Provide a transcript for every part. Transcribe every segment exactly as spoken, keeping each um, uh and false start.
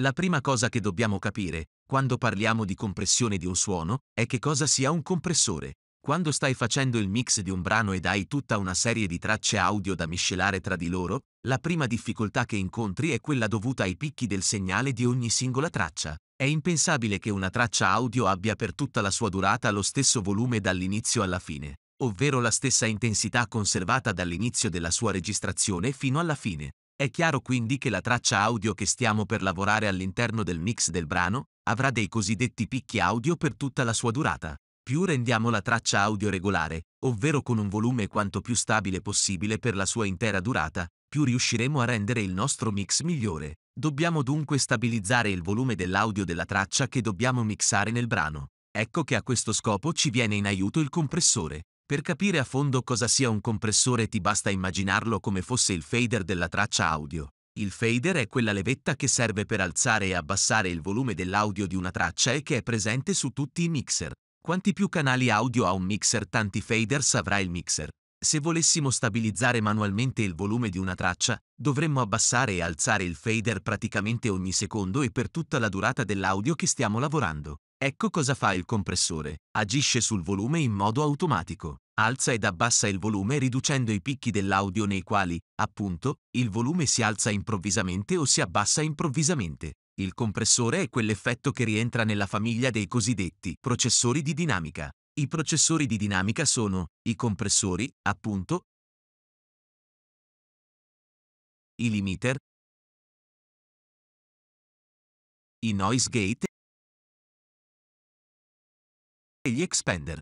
La prima cosa che dobbiamo capire, quando parliamo di compressione di un suono, è che cosa sia un compressore. Quando stai facendo il mix di un brano ed hai tutta una serie di tracce audio da miscelare tra di loro, la prima difficoltà che incontri è quella dovuta ai picchi del segnale di ogni singola traccia. È impensabile che una traccia audio abbia per tutta la sua durata lo stesso volume dall'inizio alla fine, ovvero la stessa intensità conservata dall'inizio della sua registrazione fino alla fine. È chiaro quindi che la traccia audio che stiamo per lavorare all'interno del mix del brano avrà dei cosiddetti picchi audio per tutta la sua durata. Più rendiamo la traccia audio regolare, ovvero con un volume quanto più stabile possibile per la sua intera durata, più riusciremo a rendere il nostro mix migliore. Dobbiamo dunque stabilizzare il volume dell'audio della traccia che dobbiamo mixare nel brano. Ecco che a questo scopo ci viene in aiuto il compressore. Per capire a fondo cosa sia un compressore ti basta immaginarlo come fosse il fader della traccia audio. Il fader è quella levetta che serve per alzare e abbassare il volume dell'audio di una traccia e che è presente su tutti i mixer. Quanti più canali audio ha un mixer, tanti faders avrà il mixer. Se volessimo stabilizzare manualmente il volume di una traccia, dovremmo abbassare e alzare il fader praticamente ogni secondo e per tutta la durata dell'audio che stiamo lavorando. Ecco cosa fa il compressore. Agisce sul volume in modo automatico. Alza ed abbassa il volume riducendo i picchi dell'audio nei quali, appunto, il volume si alza improvvisamente o si abbassa improvvisamente. Il compressore è quell'effetto che rientra nella famiglia dei cosiddetti processori di dinamica. I processori di dinamica sono i compressori, appunto, i limiter, i noise gate e gli expander.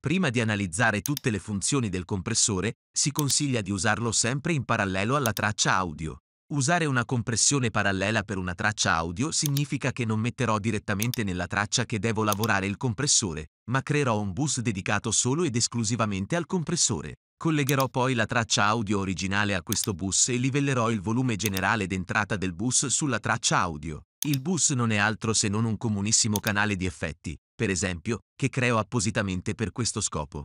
Prima di analizzare tutte le funzioni del compressore, si consiglia di usarlo sempre in parallelo alla traccia audio. Usare una compressione parallela per una traccia audio significa che non metterò direttamente nella traccia che devo lavorare il compressore, ma creerò un bus dedicato solo ed esclusivamente al compressore. Collegherò poi la traccia audio originale a questo bus e livellerò il volume generale d'entrata del bus sulla traccia audio. Il bus non è altro se non un comunissimo canale di effetti, per esempio, che creo appositamente per questo scopo.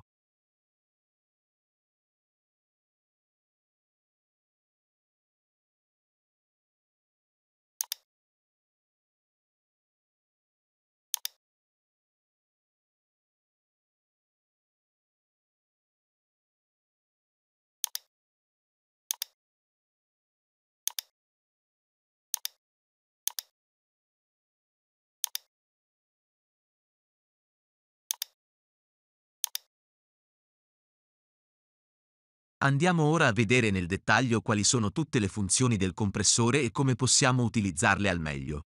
Andiamo ora a vedere nel dettaglio quali sono tutte le funzioni del compressore e come possiamo utilizzarle al meglio.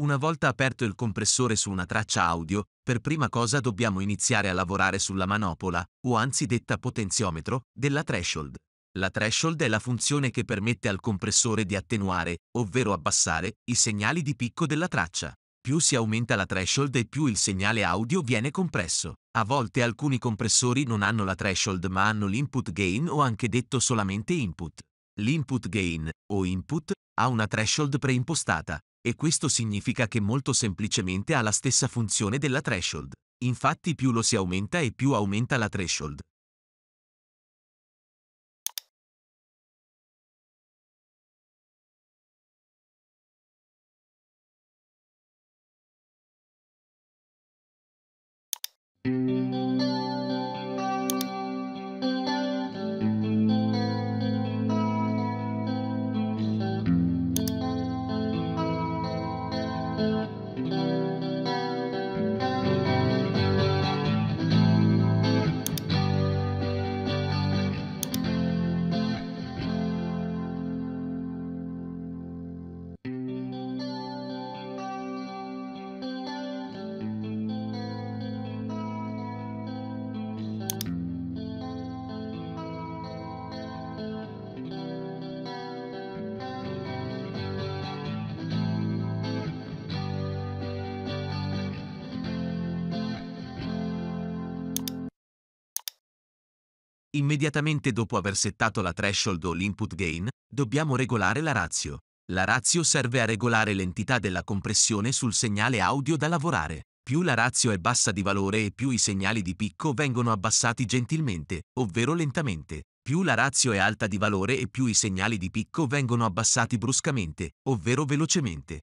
Una volta aperto il compressore su una traccia audio, per prima cosa dobbiamo iniziare a lavorare sulla manopola, o anzi detta potenziometro, della threshold. La threshold è la funzione che permette al compressore di attenuare, ovvero abbassare, i segnali di picco della traccia. Più si aumenta la threshold e più il segnale audio viene compresso. A volte alcuni compressori non hanno la threshold ma hanno l'input gain o anche detto solamente input. L'input gain, o input, ha una threshold preimpostata, e questo significa che molto semplicemente ha la stessa funzione della threshold. Infatti più lo si aumenta e più aumenta la threshold. Immediatamente dopo aver settato la threshold o l'input gain, dobbiamo regolare la ratio. La ratio serve a regolare l'entità della compressione sul segnale audio da lavorare. Più la ratio è bassa di valore e più i segnali di picco vengono abbassati gentilmente, ovvero lentamente. Più la ratio è alta di valore e più i segnali di picco vengono abbassati bruscamente, ovvero velocemente.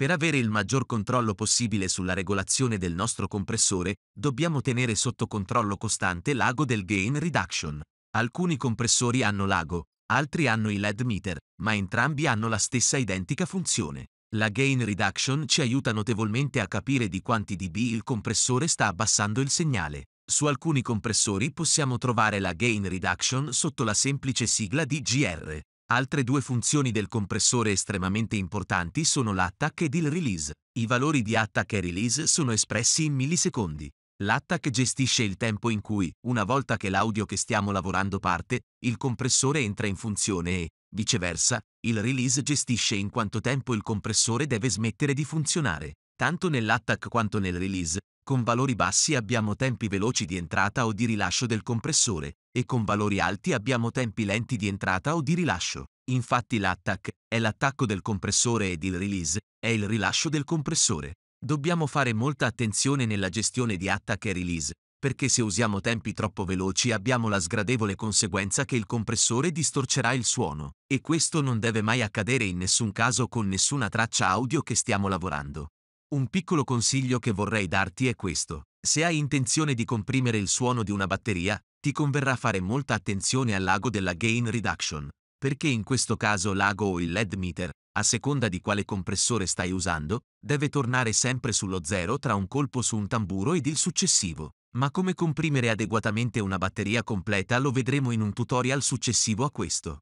Per avere il maggior controllo possibile sulla regolazione del nostro compressore, dobbiamo tenere sotto controllo costante l'ago del gain reduction. Alcuni compressori hanno l'ago, altri hanno il lead meter, ma entrambi hanno la stessa identica funzione. La gain reduction ci aiuta notevolmente a capire di quanti dB il compressore sta abbassando il segnale. Su alcuni compressori possiamo trovare la gain reduction sotto la semplice sigla di G R. Altre due funzioni del compressore estremamente importanti sono l'attack ed il release. I valori di attack e release sono espressi in millisecondi. L'attack gestisce il tempo in cui, una volta che l'audio che stiamo lavorando parte, il compressore entra in funzione e, viceversa, il release gestisce in quanto tempo il compressore deve smettere di funzionare. Tanto nell'attack quanto nel release, con valori bassi abbiamo tempi veloci di entrata o di rilascio del compressore, e con valori alti abbiamo tempi lenti di entrata o di rilascio. Infatti l'attack è l'attacco del compressore ed il release è il rilascio del compressore. Dobbiamo fare molta attenzione nella gestione di attack e release, perché se usiamo tempi troppo veloci abbiamo la sgradevole conseguenza che il compressore distorcerà il suono, e questo non deve mai accadere in nessun caso con nessuna traccia audio che stiamo lavorando. Un piccolo consiglio che vorrei darti è questo. Se hai intenzione di comprimere il suono di una batteria, ti converrà fare molta attenzione all'ago della gain reduction, perché in questo caso l'ago o il lead meter, a seconda di quale compressore stai usando, deve tornare sempre sullo zero tra un colpo su un tamburo ed il successivo. Ma come comprimere adeguatamente una batteria completa lo vedremo in un tutorial successivo a questo.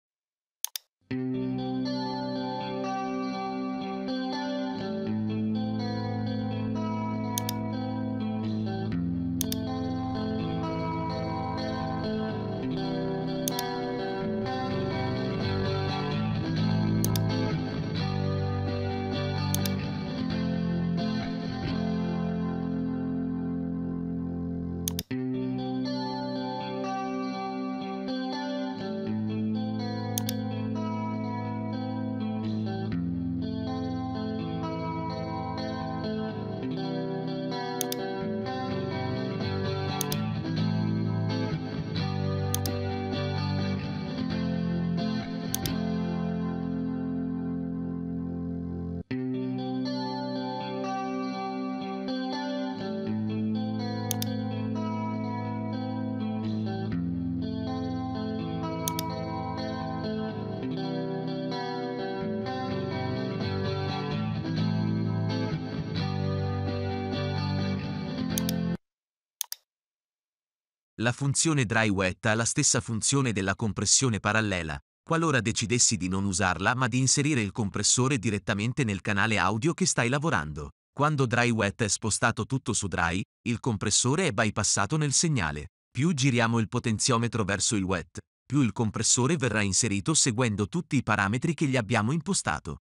La funzione dry wet ha la stessa funzione della compressione parallela, qualora decidessi di non usarla ma di inserire il compressore direttamente nel canale audio che stai lavorando. Quando dry wet è spostato tutto su dry, il compressore è bypassato nel segnale. Più giriamo il potenziometro verso il wet, più il compressore verrà inserito seguendo tutti i parametri che gli abbiamo impostato.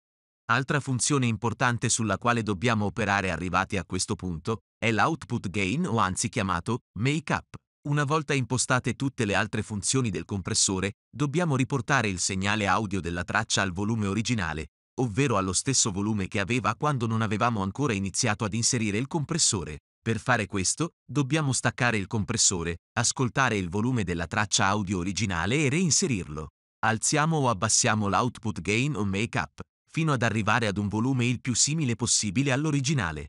Altra funzione importante sulla quale dobbiamo operare arrivati a questo punto è l'output gain, o anzi chiamato make up. Una volta impostate tutte le altre funzioni del compressore, dobbiamo riportare il segnale audio della traccia al volume originale, ovvero allo stesso volume che aveva quando non avevamo ancora iniziato ad inserire il compressore. Per fare questo, dobbiamo staccare il compressore, ascoltare il volume della traccia audio originale e reinserirlo. Alziamo o abbassiamo l'output gain o make up, fino ad arrivare ad un volume il più simile possibile all'originale.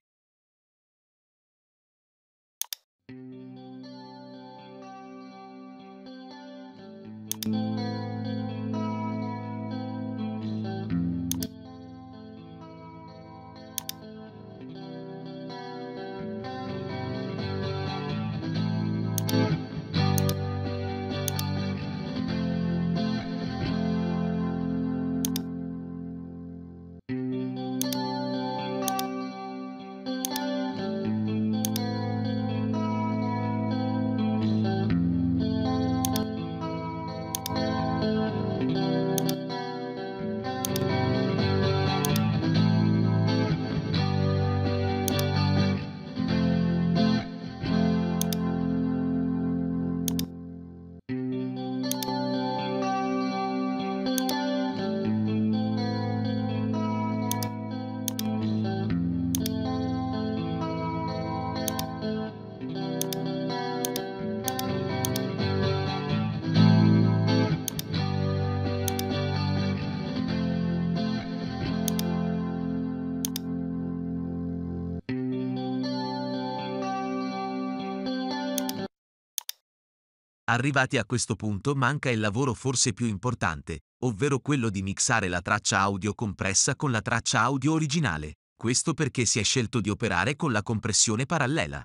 Arrivati a questo punto manca il lavoro forse più importante, ovvero quello di mixare la traccia audio compressa con la traccia audio originale, questo perché si è scelto di operare con la compressione parallela.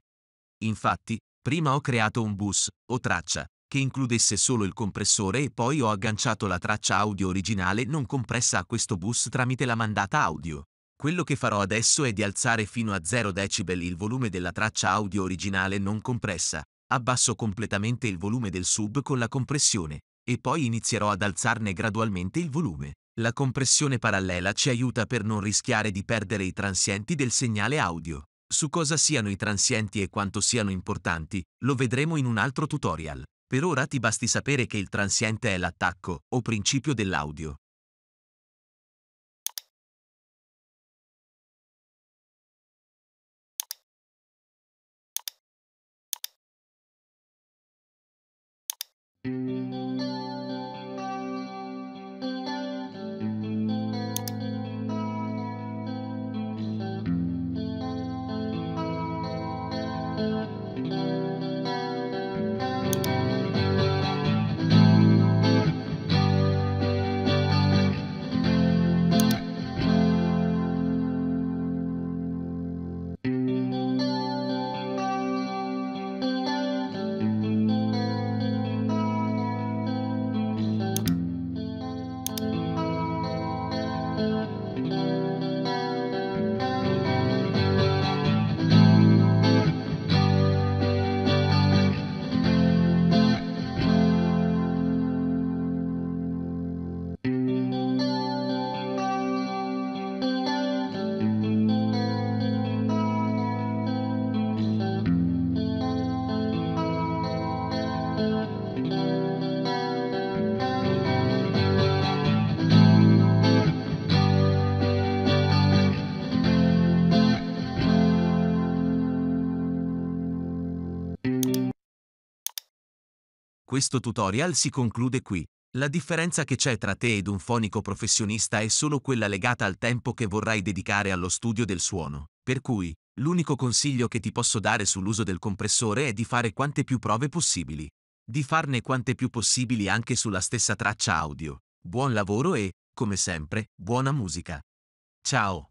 Infatti, prima ho creato un bus, o traccia, che includesse solo il compressore e poi ho agganciato la traccia audio originale non compressa a questo bus tramite la mandata audio. Quello che farò adesso è di alzare fino a zero decibel il volume della traccia audio originale non compressa. Abbasso completamente il volume del sub con la compressione, e poi inizierò ad alzarne gradualmente il volume. La compressione parallela ci aiuta per non rischiare di perdere i transienti del segnale audio. Su cosa siano i transienti e quanto siano importanti, lo vedremo in un altro tutorial. Per ora ti basti sapere che il transiente è l'attacco, o principio dell'audio. Questo tutorial si conclude qui. La differenza che c'è tra te ed un fonico professionista è solo quella legata al tempo che vorrai dedicare allo studio del suono. Per cui, l'unico consiglio che ti posso dare sull'uso del compressore è di fare quante più prove possibili. Di farne quante più possibili anche sulla stessa traccia audio. Buon lavoro e, come sempre, buona musica. Ciao!